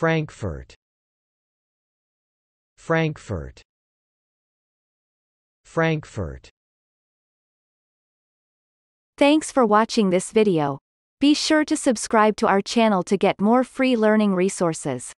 Frankfort, Frankfort, Frankfort. Thanks for watching this video. Be sure to subscribe to our channel to get more free learning resources.